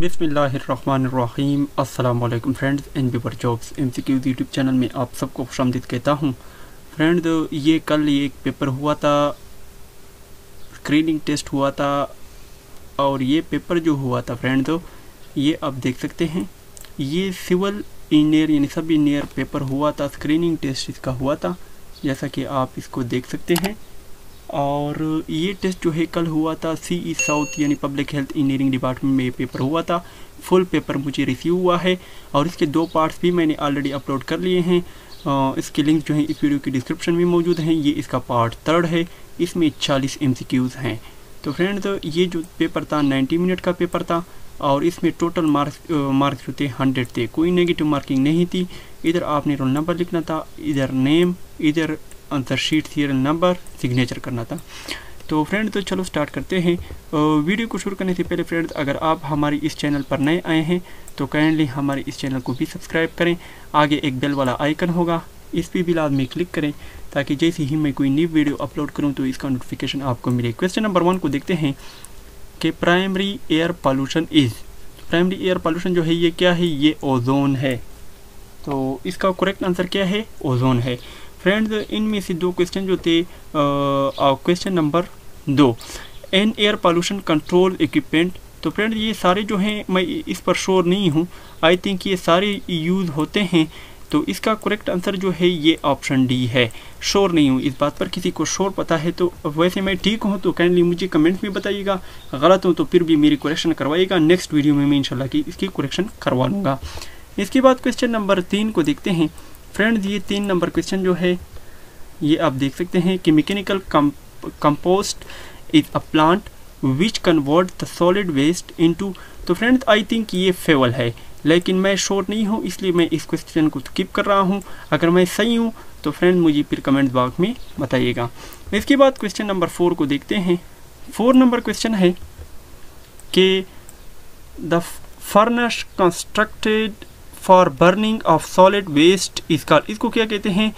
बिस्मिल्लाहिर्रहमानिर्रहीम। अस्सलाम वालेकुम friends and viewer. Jobs MCQ YouTube channel में आप सबको खुशामदीद कहता हूं। फ्रेंड ये कल एक पेपर हुआ था, स्क्रीनिंग टेस्ट हुआ था, और ये पेपर जो हुआ था फ्रेंड ये आप देख सकते हैं, ये सिविल इंजीनियर यानी सब इंजीनियर पेपर हुआ था, स्क्रीनिंग टेस्ट इसका हुआ था, जैसा कि आप इसको देख सकते हैं। और ये टेस्ट जो है कल हुआ था, CE साउथ यानी पब्लिक हेल्थ इंजीनियरिंग डिपार्टमेंट में ये पेपर हुआ था। फुल पेपर मुझे रिसीव हुआ है और इसके दो पार्ट्स भी मैंने ऑलरेडी अपलोड कर लिए हैं। इसके लिंक जो हैं इस वीडियो की डिस्क्रिप्शन में मौजूद हैं। ये इसका पार्ट थर्ड है, इसमें 40 MCQs हैं। तो फ्रेंड्स ये जो पेपर था 90 मिनट का पेपर था और इसमें टोटल मार्क्स जो थे 100 थे, कोई नेगेटिव मार्किंग नहीं थी। इधर आपने रोल नंबर लिखना था, इधर नेम, इधर answer sheet, serial number, signature करना था। तो फ्रेंड तो चलो स्टार्ट करते हैं। वीडियो को शुरू करने से पहले फ्रेंड्स अगर आप हमारे इस चैनल पर नए आए हैं तो काइंडली हमारे इस चैनल को भी सब्सक्राइब करें। आगे एक बेल वाला आइकन होगा, इस पर भी लाजमी क्लिक करें ताकि जैसे ही मैं कोई न्यू वीडियो अपलोड करूँ तो इसका नोटिफिकेशन आपको मिले। क्वेश्चन नंबर 1 को देखते हैं कि primary air pollution is, primary air pollution जो है ये क्या है? ये ओजोन है। तो इसका करेक्ट आंसर क्या है? ओजोन है। फ्रेंड्स इनमें से दो क्वेश्चन जो थे, question number 2 an air pollution control equipment. तो फ्रेंड्स ये सारे जो हैं मैं इस पर श्योर नहीं हूँ, आई थिंक ये सारे यूज़ होते हैं। तो इसका करेक्ट आंसर जो है ये ऑप्शन डी है। श्योर नहीं हूँ इस बात पर, किसी को श्योर पता है तो, वैसे मैं ठीक हूँ तो काइंडली मुझे कमेंट्स में बताइएगा, गलत हूँ तो फिर भी मेरी करेक्शन करवाइएगा। नेक्स्ट वीडियो में मैं इंशाल्लाह की इसकी करेक्शन करवा लूँगा। इसके बाद क्वेश्चन नंबर 3 को देखते हैं। फ्रेंड्स ये 3 नंबर क्वेश्चन जो है ये आप देख सकते हैं कि mechanical compost is a plant which convert the solid waste into. तो फ्रेंड्स आई थिंक ये फेवल है, लेकिन मैं श्योर नहीं हूँ इसलिए मैं इस क्वेश्चन को स्किप कर रहा हूँ। अगर मैं सही हूँ तो फ्रेंड मुझे फिर कमेंट बॉक्स में बताइएगा। इसके बाद क्वेश्चन नंबर 4 को देखते हैं। 4 नंबर क्वेश्चन है कि the furnace constructed for burning of solid waste is called, इसको क्या कहते हैं?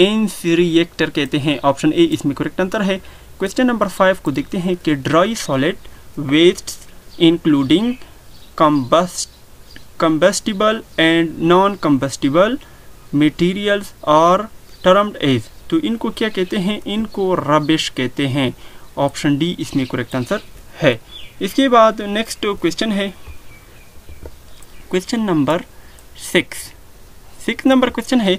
इनसिनरेटर कहते हैं। ऑप्शन ए इसमें करेक्ट आंसर है। क्वेश्चन नंबर 5 को देखते हैं कि dry solid waste including combustible and non combustible materials are termed as. तो इनको क्या कहते हैं? इनको रबिश कहते हैं। ऑप्शन डी इसमें करेक्ट आंसर है। इसके बाद नेक्स्ट क्वेश्चन है क्वेश्चन नंबर 6 नंबर क्वेश्चन है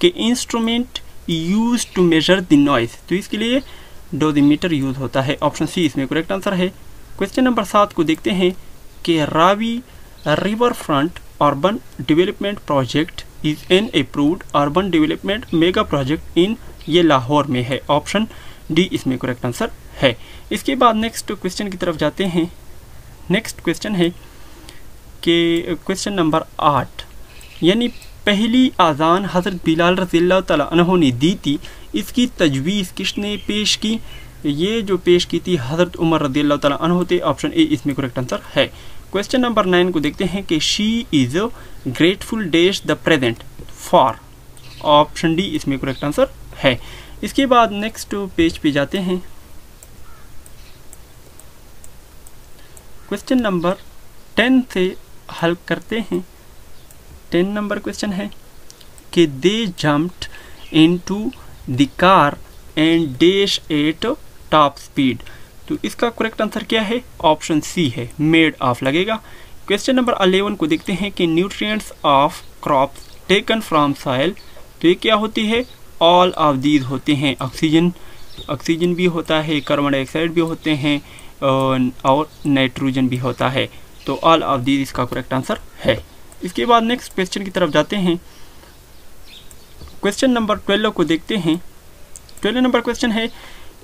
कि instrument use to measure the noise. तो इसके लिए डोजीमीटर यूज होता है। ऑप्शन सी इसमें करेक्ट आंसर है। क्वेश्चन नंबर 7 को देखते हैं कि Ravi river front urban development project is an approved urban development mega project in, ये लाहौर में है। ऑप्शन डी इसमें करेक्ट आंसर है। इसके बाद नेक्स्ट क्वेश्चन की तरफ जाते हैं। नेक्स्ट क्वेश्चन है कि क्वेश्चन नंबर 8 यानी पहली आज़ान हज़रत बिलाल रज़ियल्लाहु तआला अन्हु ने दी थी, इसकी तजवीज़ किसने पेश की? ये जो पेश की थी हज़रत उमर रज़ियल्लाहु तआला अन्हु थे। ऑप्शन ए इसमें करेक्ट आंसर है। क्वेश्चन नंबर 9 को देखते हैं कि she is grateful dash the present for. Option D इसमें करेक्ट आंसर है। इसके बाद नेक्स्ट पेज पे जाते हैं। क्वेश्चन नंबर 10 से हल करते हैं। 10 नंबर क्वेश्चन है कि they jumped into the car and dash at top speed. तो इसका करेक्ट आंसर क्या है? ऑप्शन सी है, मेड ऑफ लगेगा। क्वेश्चन नंबर 11 को देखते हैं कि nutrients of crops taken from soil. तो ये क्या होती है? ऑल ऑफ दीज होते हैं, ऑक्सीजन भी होता है, कार्बन डाइऑक्साइड भी होते हैं और नाइट्रोजन भी होता है। तो ऑल ऑफ दीज इसका करेक्ट आंसर है। इसके बाद नेक्स्ट क्वेश्चन की तरफ जाते हैं। क्वेश्चन नंबर 12 को देखते हैं। 12 नंबर क्वेश्चन है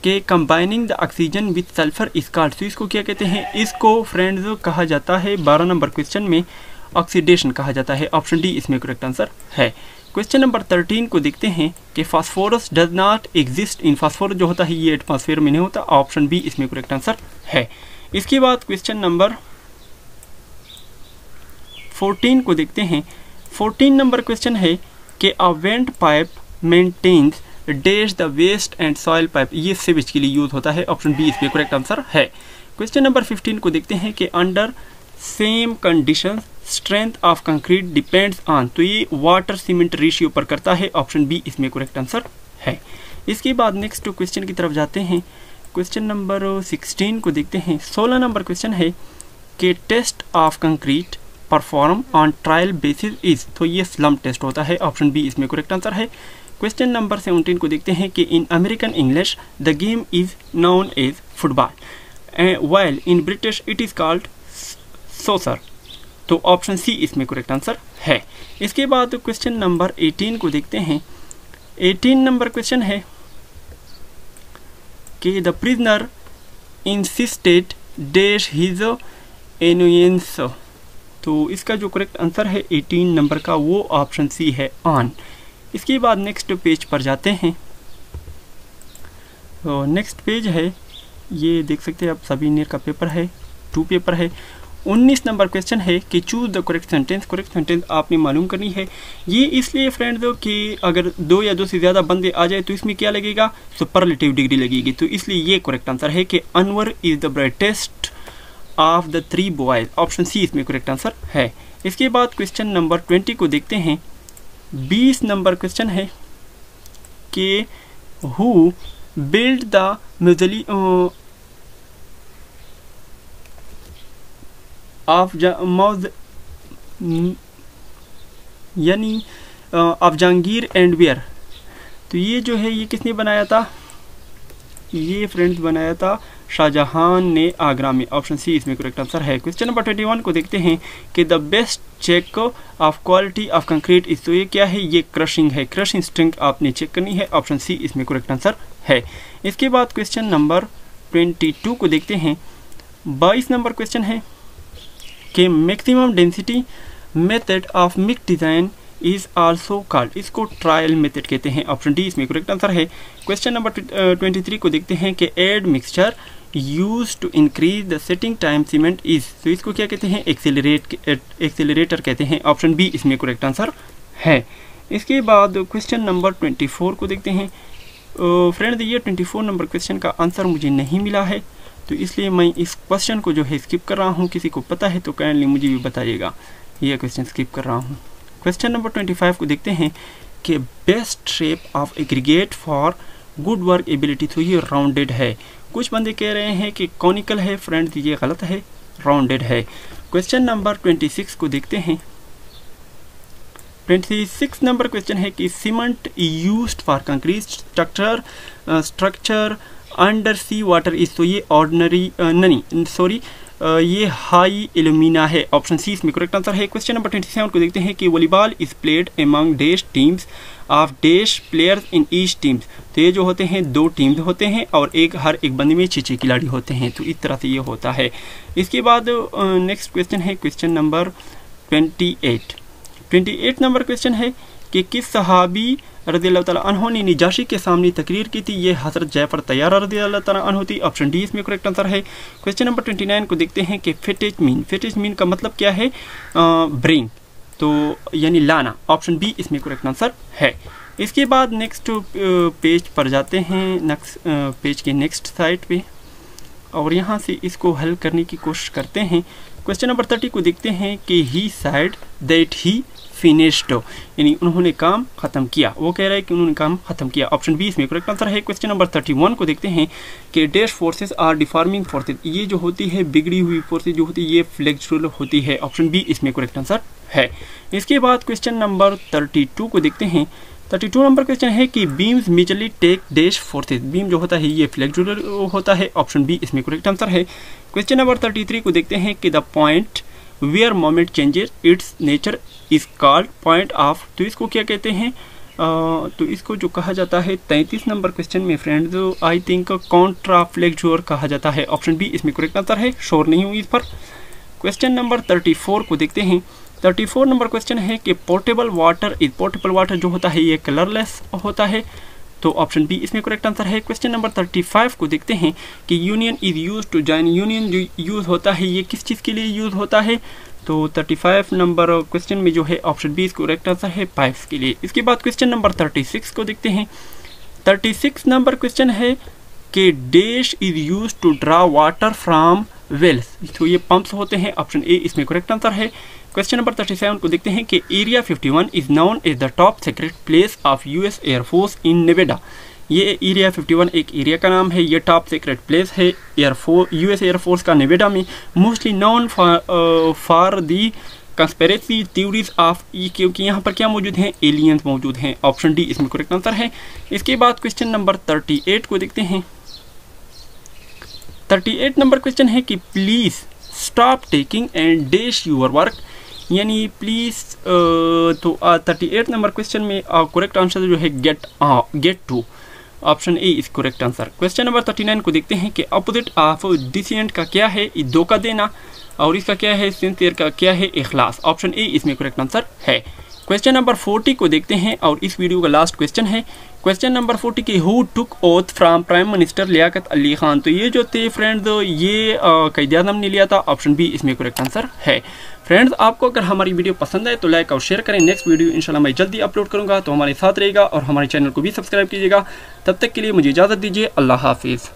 कि combining the oxygen with sulphur is called. तो इसको क्या कहते हैं? इसको फ्रेंड्स कहा जाता है 12 नंबर क्वेश्चन में ऑक्सीडेशन कहा जाता है। ऑप्शन डी इसमें करेक्ट आंसर है। क्वेश्चन नंबर 13 को देखते हैं कि phosphorus does not exist in, phosphorus जो होता है ये एटमॉस्फेयर में नहीं होता। ऑप्शन बी इसमें करेक्ट आंसर है। इसके बाद क्वेश्चन नंबर 14 को देखते हैं। 14 नंबर क्वेश्चन है कि a vent pipe maintains dash the waste and soil pipe, ये सीवेज के लिए यूज होता है। ऑप्शन बी इसमें करेक्ट आंसर है। क्वेश्चन नंबर 15 को देखते हैं कि under same condition strength of concrete depends on, तो ये वाटर सीमेंट रेशियो पर करता है, ऑप्शन बी इसमें करेक्ट आंसर है। इसके बाद नेक्स्ट क्वेश्चन की तरफ जाते हैं, क्वेश्चन नंबर 16 को देखते हैं। 16 नंबर क्वेश्चन है कि test of concrete perform on trial basis is, तो ये स्लम टेस्ट होता है, ऑप्शन बी इसमें करेक्ट आंसर है। क्वेश्चन नंबर 17 को देखते हैं कि in American English the game is known as football while in British it is called soccer, तो ऑप्शन सी इसमें करेक्ट आंसर है। इसके बाद क्वेश्चन नंबर 18 को देखते हैं। 18 नंबर क्वेश्चन है कि the prisoner insisted dash his innocence, तो इसका जो करेक्ट आंसर है 18 नंबर का वो ऑप्शन सी है ऑन। इसके बाद नेक्स्ट पेज पर जाते हैं, तो नेक्स्ट पेज है, ये देख सकते हैं आप सभी नीयर का पेपर है, टू पेपर है। 19 नंबर क्वेश्चन है कि choose the correct sentence, correct sentence आपने मालूम करनी है। ये इसलिए फ्रेंड्स कि अगर दो या दो से ज़्यादा बंदे आ जाए तो इसमें क्या लगेगा, सुपरलेटिव डिग्री लगेगी, तो इसलिए ये करेक्ट आंसर है कि Anwar is the brightest of the three boys, option C इसमें करेक्ट आंसर है। इसके बाद क्वेश्चन नंबर 20 को देखते हैं। 20 नंबर क्वेश्चन है कि who build the museum of यानी ऑफ जहांगीर एंड वेयर, तो ये जो है ये किसने बनाया था, ये फ्रेंड्स बनाया था शाहजहान ने आगरा में, ऑप्शन सी इसमें करेक्ट आंसर है। क्वेश्चन नंबर 21 को देखते हैं कि the best check of quality of concrete is, तो ये क्या है, ये क्रशिंग है, क्रशिंग स्ट्रेंथ आपने चेक करनी है, ऑप्शन सी इसमें करेक्ट आंसर है। इसके बाद क्वेश्चन नंबर 22 को देखते हैं। 22 नंबर क्वेश्चन है कि maximum density method of mix design is also called, इसको ट्रायल मेथड कहते हैं, ऑप्शन डी इसमें करेक्ट आंसर है। क्वेश्चन नंबर 23 को देखते हैं कि admixture use to increase the setting time cement is, तो इसको क्या कहते हैं, एक्सेलरेटर कहते हैं, ऑप्शन बी इसमें करेक्ट आंसर है। इसके बाद क्वेश्चन नंबर 24 को देखते हैं। फ्रेंड ये 24 नंबर क्वेश्चन का आंसर मुझे नहीं मिला है, तो इसलिए मैं इस क्वेश्चन को जो है स्किप कर रहा हूँ, किसी को पता है तो काइंडली मुझे भी बताइएगा, ये क्वेश्चन स्किप कर रहा हूँ। क्वेश्चन नंबर 25 को देखते हैं कि best shape of aggregate for good workability, तो ये राउंडेड है, कुछ बंदे कह रहे हैं कि कॉनिकल है, फ्रेंड्स ये गलत है, राउंडेड है। क्वेश्चन नंबर 26 को देखते हैं। 26 नंबर क्वेश्चन है कि cement used for concrete structure under sea water is, तो ये ऑर्डिनरी ये हाई एल्यूमिना है, ऑप्शन सी इसमें करेक्ट आंसर है। क्वेश्चन नंबर 27 को देखते हैं कि volleyball is played among dash teams of dash players in each teams, तो ये जो होते हैं दो टीम्स होते हैं और एक हर एक बंदे में 6 खिलाड़ी होते हैं, तो इस तरह से ये होता है। इसके बाद नेक्स्ट क्वेश्चन है क्वेश्चन नंबर 28। 28 नंबर क्वेश्चन है कि किस सहाबी रज़ी अल्लाह तआला अन्हु ने निजाशी के सामने तकरीर की थी, ये हज़रत जयफर तैयार रज़ी अल्लाह तआला अन्हु थी, ऑप्शन डी इसमें करेक्ट आंसर है। क्वेश्चन नंबर 29 को देखते हैं कि फिटेज मीन का मतलब क्या है, ब्रिंग, तो यानी लाना, ऑप्शन बी इसमें करेक्ट आंसर है। इसके बाद नेक्स्ट पेज पर जाते हैं, नेक्स्ट पेज के नेक्स्ट साइड पे, और यहाँ से इसको हल करने की कोशिश करते हैं। क्वेश्चन नंबर 30 को देखते हैं कि he said that he finished, यानी उन्होंने काम खत्म किया, वो कह रहा है कि उन्होंने काम खत्म किया, ऑप्शन बी इसमें करेक्ट आंसर है। क्वेश्चन नंबर 31 को देखते हैं कि dash forces are deforming forces, ये जो होती है बिगड़ी हुई फोर्सेस जो होती है ये फ्लेक्सुरल होती है, ऑप्शन बी इसमें करेक्ट आंसर है। इसके बाद क्वेश्चन नंबर 32 को देखते हैं। 32 नंबर क्वेश्चन है कि beams majorly take dash forces, beam जो होता है ये फ्लेक्सुरल होता है, ऑप्शन बी इसमें करेक्ट आंसर है। क्वेश्चन नंबर 33 को देखते हैं कि the point where moment changes its nature is called point of, तो इसको क्या कहते हैं, तो इसको जो कहा जाता है 33 नंबर क्वेश्चन में फ्रेंड्स आई थिंक कॉन्ट्रा फ्लेक्सुअर कहा जाता है, ऑप्शन बी इसमें करेक्ट आंसर है, श्योर नहीं हुई इस पर। क्वेश्चन नंबर 34 को देखते हैं। 34 नंबर क्वेश्चन है कि पोर्टेबल वाटर जो होता है ये कलरलेस होता है, तो ऑप्शन बी इसमें करेक्ट आंसर है। क्वेश्चन नंबर 35 को देखते हैं कि union is use to join, union जो यूज़ होता है ये किस चीज़ के लिए यूज़ होता है, तो 35 नंबर क्वेश्चन में जो है ऑप्शन बी इसको करेक्ट आंसर है, पाइप्स के लिए। इसके बाद क्वेश्चन नंबर 36 को देखते हैं। 36 नंबर क्वेश्चन है कि dash is use to draw water from wells. तो ये पंप्स होते हैं, ऑप्शन ए इसमें करेक्ट आंसर है। क्वेश्चन नंबर 37 को देखते हैं कि area 51 is known as the top secret place of US air force in Nevada. ये एरिया 51 एक एरिया का नाम है, ये टॉप सीक्रेट प्लेस है यूएस एयरफोर्स का नेवाडा में, mostly known for the conspiracy theories of ई, क्योंकि यहाँ पर क्या मौजूद हैं, एलियंस मौजूद हैं। ऑप्शन डी इसमें करेक्ट आंसर है। इसके बाद क्वेश्चन नंबर 38 को देखते हैं। 38 नंबर क्वेश्चन है कि please stop taking and dash your work, यानी प्लीज़, तो 38 नंबर क्वेश्चन में करेक्ट आंसर जो है get to, option A is correct answer. Question number 39 को देखते हैं कि अपोजिट ऑफ डिसेंट का क्या है, धोखा देना, और इसका क्या है सिंसियर, का क्या है इखलास। ऑप्शन ए इसमें करेक्ट आंसर है। क्वेश्चन नंबर 40 को देखते हैं और इस वीडियो का लास्ट क्वेश्चन है। क्वेश्चन नंबर 40 के who took oath from prime minister Liaquat Ali Khan. तो ये जो थे फ्रेंड्स, ये क़ायद-ए-आज़म ने लिया था। ऑप्शन बी इसमें करेक्ट आंसर है। फ्रेंड्स, आपको अगर हमारी वीडियो पसंद आए तो लाइक और शेयर करें। नेक्स्ट वीडियो इंशाल्लाह मैं जल्दी अपलोड करूँगा, तो हमारे साथ रहेगा और हमारे चैनल को भी सब्सक्राइब कीजिएगा। तब तक के लिए मुझे इजाज़त दीजिए, अल्लाह हाफिज़।